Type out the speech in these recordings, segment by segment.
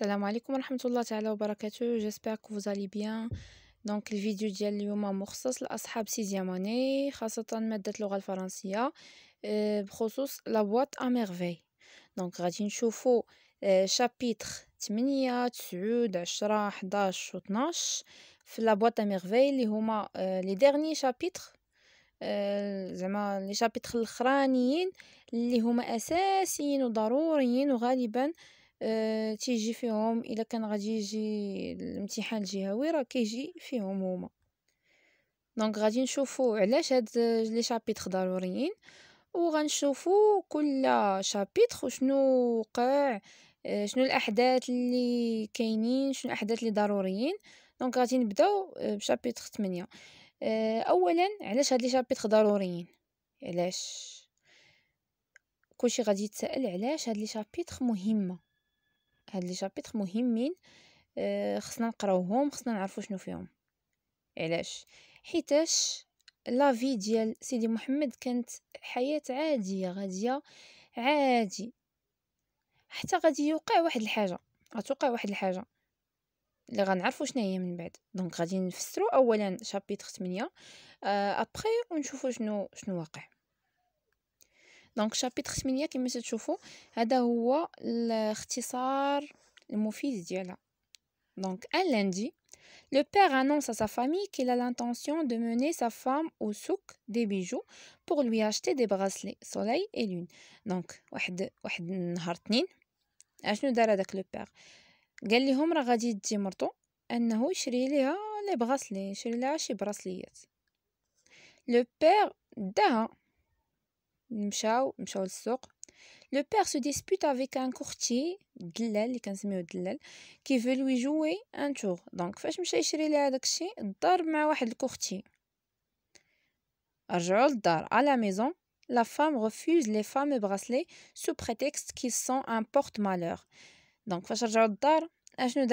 السلام عليكم ورحمة الله تعالى وبركاته. J'espère que vous allez bien. Donc الفيديو ديال اليوم مخصص لأصحاب سيزيام اني، خاصة مادة اللغة الفرنسية بخصوص La Boîte à Merveilles. Donc غادي نشوفوا شابيتر 8 9 10 11 و 12 في La Boîte à Merveilles اللي هما لي ديرني شابيتر، زعما لي شابيتر الاخرانيين اللي هما اساسيين وضروريين وغالبا تيجي فيهم الا كان غادي يجي الامتحان الجهوي راه كيجي فيهم هما. دونك غادي نشوفوا علاش هاد لي شابيتر ضروريين وغنشوفوا كل شابيتر وشنو وقع، شنو الاحداث اللي كاينين، شنو الاحداث اللي ضروريين. دونك غادي نبداو بشابيتر 8. اولا علاش هاد لي شابيتر ضروريين؟ علاش كلشي غادي يتسائل علاش هاد لي شابيتر مهمه، هاد لي شابيتر مهمين، خصنا نقراوهم، خصنا نعرفوا شنو فيهم. علاش؟ حيتاش لا في ديال سيدي محمد كانت حياة عادية، غادية عادي، حتى غادي يوقع واحد الحاجة، غتوقع واحد الحاجة اللي غنعرفوا شنو هي من بعد. دونك غادي نفسروا اولا شابيتر 8 ابري ونشوفوا شنو واقع. دونك شابيتر 8 كما تشوفوا هذا هو الاختصار المفيد ديالها. دونك un lundi, le père annonce à sa famille qu'il a l'intention de mener sa femme au souk des bijoux pour lui acheter des bracelets soleil et lune. دونك واحد نهار اثنين اشنو دار هذاك لو بير؟ قال لهم راه غادي تجي مرتو انه يشري ليها لي براسلي، يشري لها شي براسليات. لو بير داها، مشاو للسوق. Le père se dispute avec un courtier دلال اللي كنسميوه دلال qui veut lui jouer un tour. دونك فاش مشى يشري لها داكشي ضرب مع واحد الكورتي. رجعوا للدار à la maison, la femme refuse les fameux bracelets sous prétexte qu'ils sont un porte-malheur. دونك فاش رجعوا للدار اشنو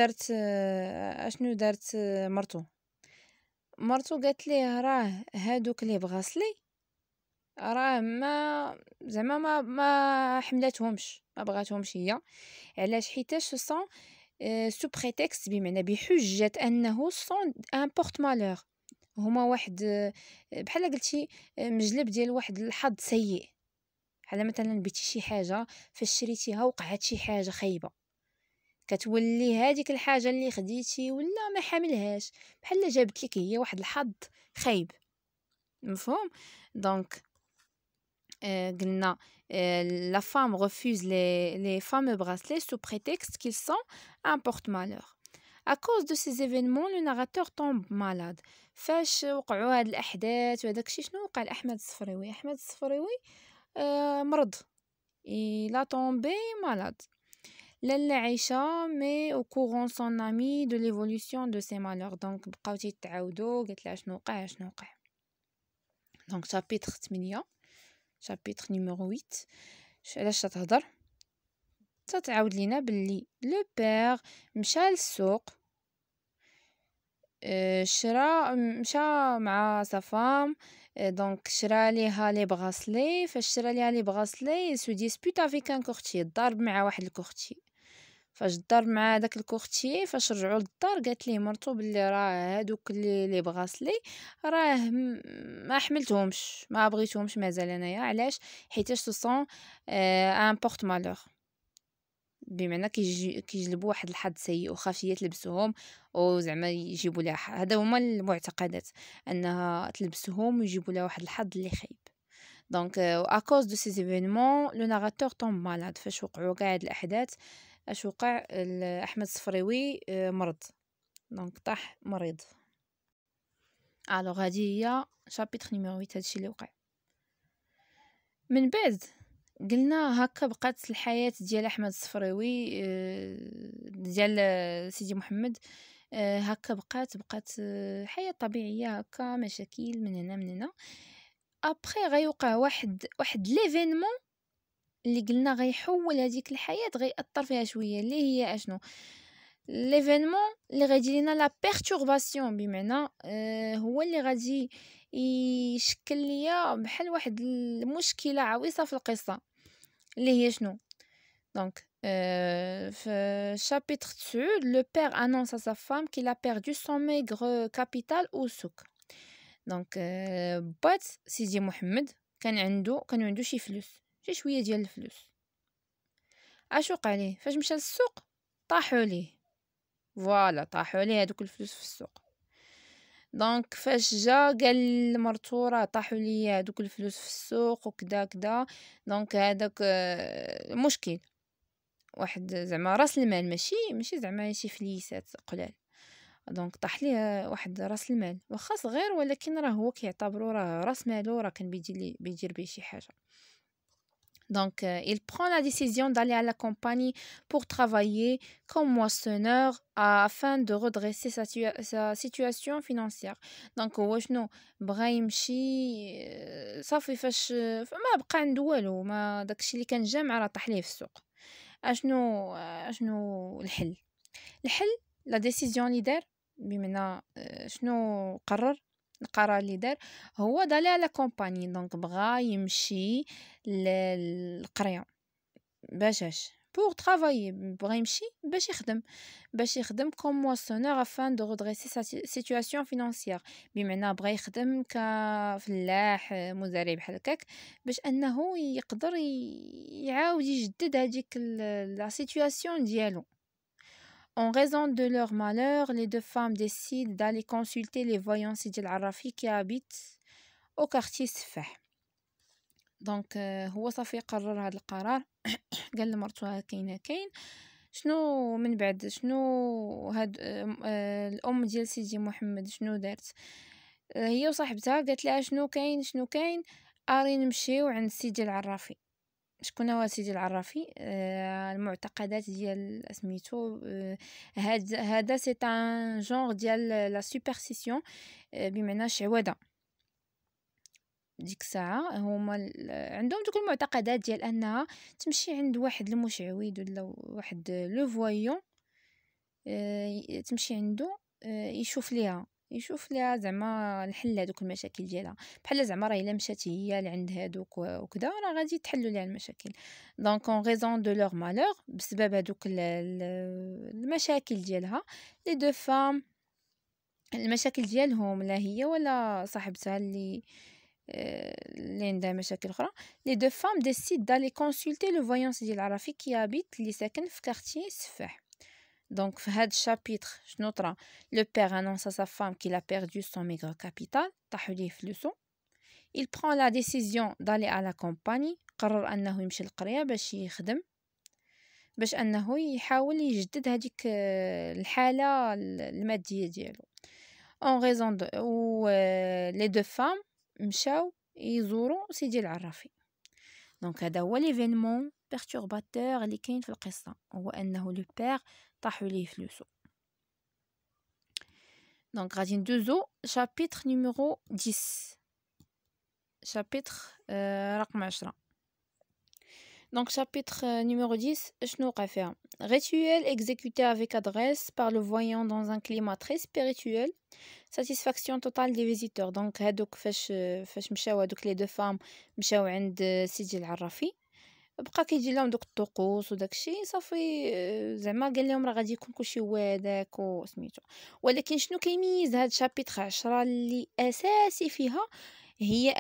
دارت مرتو قالت ليه راه هادوك لي براسلي راه ما حملتهمش، ما بغاتهمش هي. علاش؟ حيتاش سون سو بريتكست، بمعنى بحجه انه سون ان بورت مالور، هما واحد بحال قلتي مجلب ديال واحد الحظ سيء. بحال مثلا بيتي شي حاجه فاش شريتيها وقعت شي حاجه خايبه، كتولي هذيك الحاجه اللي خديتي ولا ما حاملهاش بحال جابت لك هي واحد الحظ خايب، مفهوم؟ دونك قلنا la femme refuse les fameux bracelets sous prétexte qu'ils sont un porte-malheur. À cause de ces événements, le narrateur tombe malade. فاش وقعوا هاد الأحداث وهداك الشيء شنو وقع لأحمد السفريوي؟ أحمد السفريوي مرض، il tombé malade. لالا عيشة mais au courant son ami de l'évolution de ces malheurs. دونك بقاو تيتعاودوا، قالت لها شنو وقع. دونك شابيتر 8 شابيتر نيميرو 8 علاش تتهضر؟ تتعاود لينا باللي لو بير مشى للسوق، مشى مع سافام. دونك شرا ليها لي براسلي، فاش شرا ليها لي براسلي سو ديسبوت افيك ان كورتي، ضرب مع واحد الكورتي. فاش ضرب مع داك الكورتي فاش رجعوا للدار قالت ليه مرتو بلي راه هادوك لي بغاسلي راه ما حملتهمش، ما بغيتهمش مازال انايا. علاش؟ حيتاش سون ان بورت مالور، بمعنى كيجلبوا واحد الحظ سيء وخافيه تلبسهم وزعما يجيبوا لها، هذا هما المعتقدات انها تلبسهم ويجيبوا لها واحد الحظ اللي خايب. دونك à cause de ces événements le narrateur tombe malade. فاش وقعوا كاع هاد الاحداث اش وقع؟ احمد السفريوي مرض، دونك طاح مريض. الوغ هادي هي شابيتر نيميرو 8 هادشي اللي وقع. من بعد قلنا هكا بقات الحياه ديال احمد السفريوي ديال سيدي محمد هكا بقات حياه طبيعيه هكا، مشاكل من هنا. ابري غيوقع واحد ليفينمون اللي قلنا غيحول هذيك الحياه، غيأثر فيها شويه، اللي هي اشنو ليفينمون اللي غادي لينا لا بيرتورباسيون، بمعنى هو اللي غادي يشكل ليا بحال واحد المشكله عويصه في القصه اللي هي شنو. دونك Chapitre Sud, le père annonce à sa femme qu'il a perdu son maigre capital au souk. Donc, but Sidi Mohamed, كان عنده شي فلوس, شي شوية ديال الفلوس. أشوق عليه, فاش مشى للسوق طاحوا ليه, فوالا طاحوا ليه هادوك الفلوس في السوق. دونك فاش جا قال لمرتو راه طاحوا لي هادوك الفلوس في السوق وكذا كذا. دونك هذاك مشكل واحد زعما راس المال, ماشي زعما شي فليسات قلال. دونك طاح ليه واحد راس المال واخا صغير, ولكن راه هو كيعتبرو راه راس مالو راه كان بيدير به شي حاجه. Donc, il prend la décision d'aller à la compagnie pour travailler comme moissonneur afin de redresser sa situation financière. Donc, وشنو بغا يمشي صافي فاش ما بقى عنده والو, ما داكشي اللي كان جامع راه طاح ليه في السوق. اشنو الحل؟ الحل لا ديسيزيون اللي دار, بمعنى شنو قرر, القرار اللي دار هو دالي على كومباني. دونك بغا يمشي للقريه باش بور ترافاي, بغا يمشي باش يخدم كوم مواسونور افان دو رودريسي سا سيتواسيون فينانسيير, بمعنى بغا يخدم كفلاح مزارع بحال هكاك باش انه يقدر يعاود يجدد هذيك لا سيتواسيون ديالو. En raison de leur malheur, les deux femmes décident d'aller consulter les voyants Sidi Al-Arafi qui habitent au quartier Sefah. Donc, هو صافي قرر هذا القرار. قال لمرتو كاين شنو من بعد, شنو هاد الام ديال سيدي محمد شنو دارت هي وصاحبتها؟ قالت لها شنو كاين اري نمشيو عند سيدي العرافي. شكون هو سيدي العرافي؟ المعتقدات ديال سميتو هذا سي ان جونغ ديال لا سوبرستيسيون, بمعنى شعوذه. ديك الساعه هما عندهم دوك المعتقدات ديال انها تمشي عند واحد المشعوذ ولا واحد لو فويون, تمشي عنده يشوف ليها زعما الحل هذوك المشاكل ديالها, بحال زعما راه الا مشات هي لعند هذوك وكذا راه غادي تحلوا ليها المشاكل. دونك اون ريزون دو لور مالور, بسبب هذوك المشاكل ديالها, لي دو فام المشاكل ديالهم, لا هي ولا صاحبتها اللي عندها مشاكل اخرى, لي دو فام ديسيد دالي كونسلتي لو فويون سيدي العرافي كي هابيت اللي ساكن في كارتي سفاح. Donc, dans ce chapitre, le père annonce à sa femme qu'il a perdu son maigre capital. Il prend la décision d'aller à la compagnie. قرر أنه يمشي للقرية باش يخدم, باش أنه يحاول يجدد هذيك الحالة المادية ديالو. En raison de où les deux femmes مشاو يزوروا سيدي العرافي. Donc, هذا هو l'événement perturbateur اللي كاين في القصة, هو أنه le père طاحوا ليه فلوسو. دونك غادي ندوزو شابيتر نيميرو 10, شابيتر رقم 10. دونك شابيتر نيميرو 10 شنو وقع فيها؟ Rituel exécuté avec adresse par le voyant dans un climat très spirituel, satisfaction totale des visiteurs. دونك هادوك فاش مشاو هادوك لي دو فام مشاو عند سيدي العرافي, بقى كيجي لهم دوك الطقوس وداكشي صافي, زعما قال لهم راه غادي يكون كلشي هو هذاك وسميتو. ولكن شنو كيميز هاد شابيتر 10 اللي اساسي فيها هي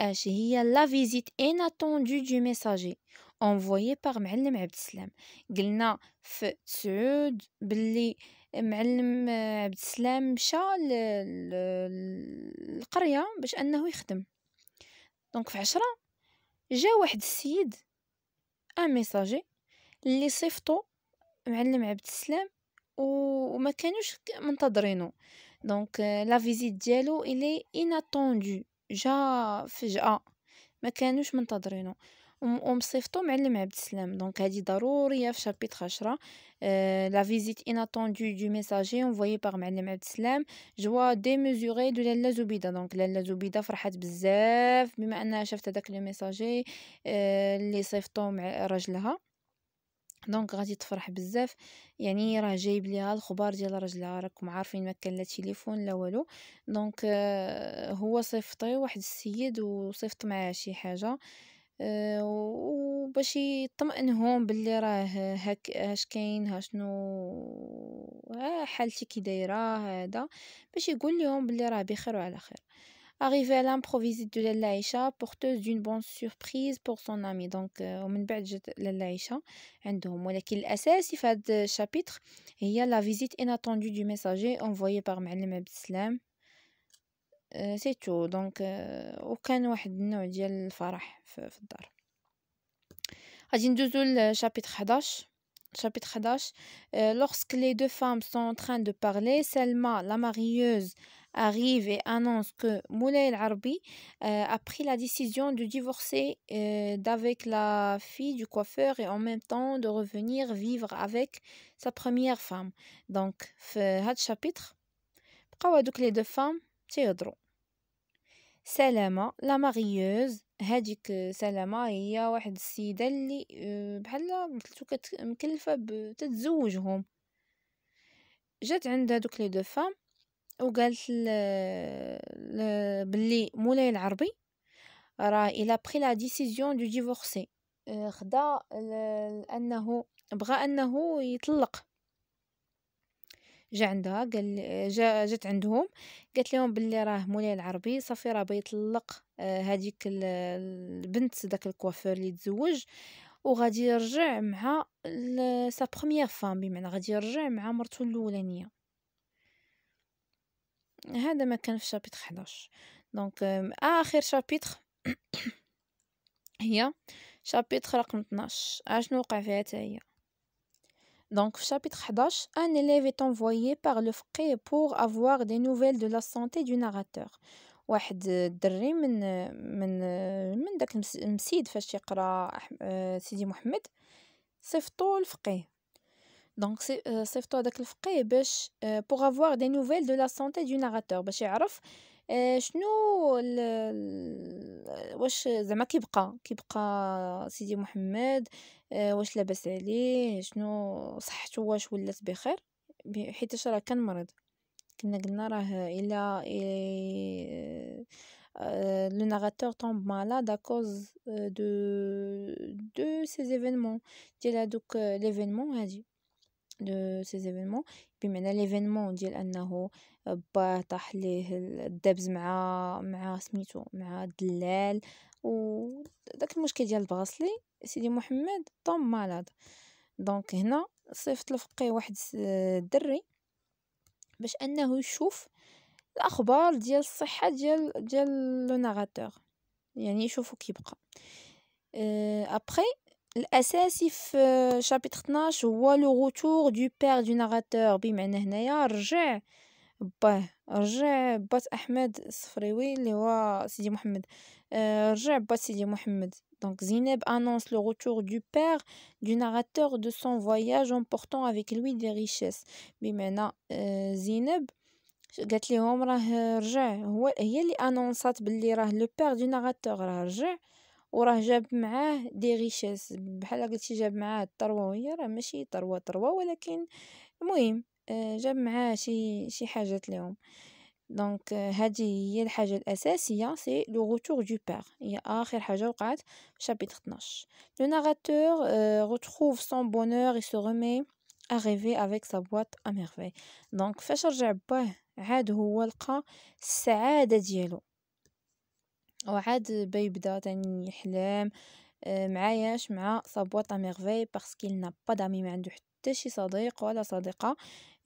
لا فيزيت اناتوندو دو ميساجي انفويي باغ معلم عبد السلام. قلنا في تسعود باللي معلم عبد السلام مشى للقريه باش انه يخدم. دونك في 10 جا واحد السيد ان ميساجي اللي صيفطو معلم عبد السلام وما كانوش منتظرينه. دونك لا فيزيت ديالو الي اناتوندو, جا فجأة ما كانوش منتظرينه ومصيفطو معلم عبد السلام. دونك هذه ضروريه في شابيتر 10, لا فيزيت اناتوندو دو ميساجي انفويي باغ معلم عبد السلام, جوا ديميزوري دو لالا زبيده. دونك لالا زبيده فرحات بزاف بما انها شافت هذاك لو ميساجي اللي صيفطو مع راجلها. دونك غادي تفرح بزاف, يعني راه جايب ليها الخبار ديال راجلها. راكم عارفين ما كان لا تليفون لا والو. دونك هو صيفطي واحد السيد وصيفط معاه شي حاجه وباش يطمئنهم باللي راه هاك هاش كاين ها شنو حالتي كي دايره هذا باش يقول لهم باللي راه بخير وعلى خير. Arrivée à l'improviste de Lalla Aïcha, porteuse d'une bonne surprise pour son amie. Donc, ومن بعد جات Lalla Aïcha عندهم. ولكن الأساسي في هذا الشابيتر هي la visite inattendue du messager envoyé par معلم عبد السلام. سي تو دونك وكان واحد النوع ديال الفرح في الدار. غادي ندوزو للشابيتر 11. Chapitre 11. Lorsque les deux femmes sont en train de parler, Selma, la marieuse, arrive et annonce que Moulay l'Arbi a pris la décision de divorcer d'avec la fille du coiffeur et en même temps de revenir vivre avec sa première femme. Donc, dans ce chapitre, les deux femmes تيهضروا. Selma, la marieuse, هاديك سلامة هي واحد السيدة اللي بحالا قلتو مكلفة تتزوجهم. جات عند هادوك لي دو فام وقالت بلي مولاي العربي راه إلا بخي لا ديسيزيون دو ديفورسي خدا أنه بغى أنه يطلق. جا عندها قال جات عندهم قالت لهم باللي راه مولاي العربي صافي راه بيطلق هذيك البنت داك الكوافير اللي تزوج وغادي يرجع مع سا بروميير فام بمعنى غادي يرجع مع مرتو الاولانيه. هذا ما كان في شابيتر 11. دونك اخر شابيتر هي شابيتر رقم 12. اشنو وقع فيها حتى هي. Donc, chapitre 11, un élève est envoyé par le faqih pour avoir des nouvelles de la santé du narrateur. واحد الدري من داك المسيد فاش تيقرا سيدي محمد صيفطو الفقيه. دونك صيفطو هذاك الفقيه باش pour avoir des nouvelles de la santé du narrateur باش يعرف شنو واش زعما كيبقى سيدي محمد واش لاباس عليه شنو صحته واش ولات بخير حيت راه كان مرض. كنا قلنا راه الا لو ناراتور طومب مالاد ا كوز دو سي زيفينمون ديال هذوك ليفينمون هادي de ces événements بمعنى l'événement ديال انه با طاح ليه الدبز مع سميتو مع الدلال وداك المشكل ديال البغاصلي سيدي محمد طوم مالاد. دونك هنا صيفط الفقيه واحد الدري باش انه يشوف الاخبار ديال الصحه ديال لو ناراتور يعني يشوفو كيبقى. ابري الاساسي في شابيتر 12 هو لو روتور دو بير دو ناراتور بمعنى هنايا رجع بات احمد السفريوي اللي هو سيدي محمد رجع بات سيدي محمد. دونك زينب انونس لو روتور دو بير دو ناراتور دو سون فواياج ان بورتون افيك لوي دي ريشيس بمعنى زينب قالت لهم راه رجع هي اللي انونسات باللي راه لو بير دو ناراتور راه رجع وراه جاب معاه دي ريشيس بحال قلتي جاب معاه الثروه وهي راه ماشي ثروه ولكن المهم جاب معاه شي حاجات لهم. دونك هذه هي الحاجه الاساسيه سي لو روتور دو بير هي اخر حاجه وقعت في شابيتر 12. لو ناراتور retrouve son bonheur et se remet à rêver avec sa boîte à merveilles. دونك فاش رجع باه عاد هو لقى السعاده ديالو وعاد بيبدا تاني يحلم معاياش مع صابوات ميرفي باسكو il n'a pas d'amis ما عنده حتى شي صديق ولا صديقه.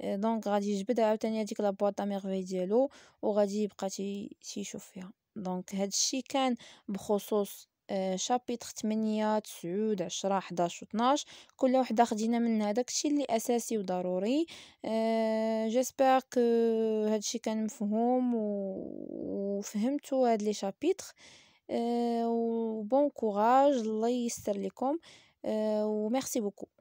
دونك غادي يجبد عاوتاني هذيك لابواط ميرفي ديالو وغادي يبقى تيشوف فيها. دونك هذا الشيء كان بخصوص شابيتر 8 9 10 11 12 كل وحده خدينا منها داكشي اللي اساسي وضروري. جيسبر كو هادشي كان مفهوم وفهمتوا هاد لي شابيتر وبون كوراج الله ييسر لكم وميرسي بوكو.